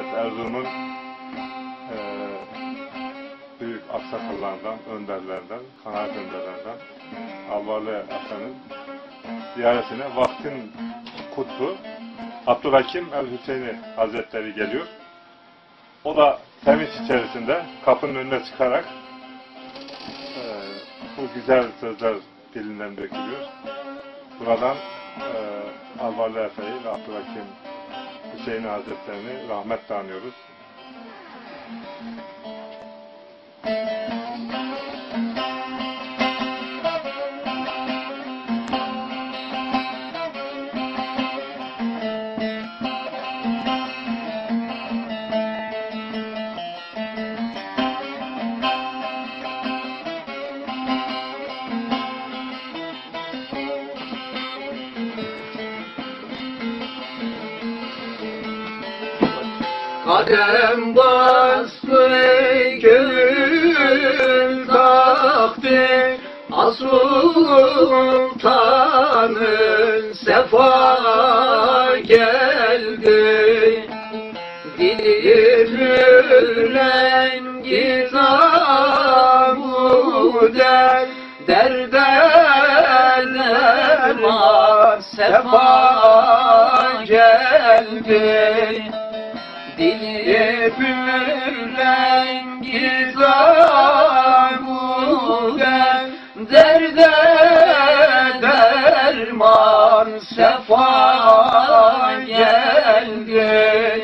Evet, Erzurum'un büyük aksakallardan, önderlerden, kanaat önderlerden Alvarlı Efe'nin ziyaretine vaktin kutbu Abdurhakim el-Hüseyin Hazretleri geliyor. O da temiz içerisinde kapının önüne çıkarak bu güzel sözler dilinden dökülüyor. Buradan Alvarlı Efe'yi ve Abdurhakim Hüseyin Hazretlerini rahmetle anıyoruz. Kaderem bastı gül tahtı, asultanın sefa geldi. Dilim rengi zamude, derde derman sefa geldi. Gül rengi zamude, derde derman sefa geldi.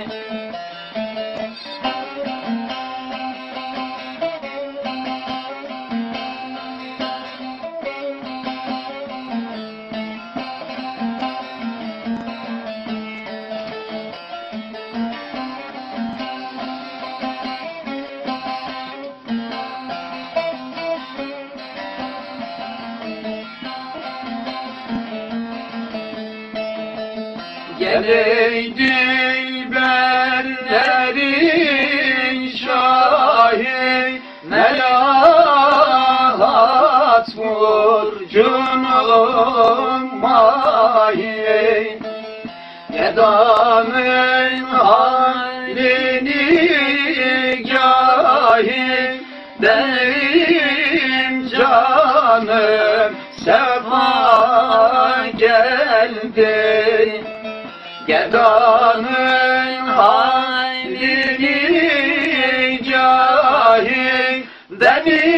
Ey dilberlerin şahi, melahat burcunun mahi, edanın halini gahi, benim canım sefa geldi. Gedanın halini cahil, benim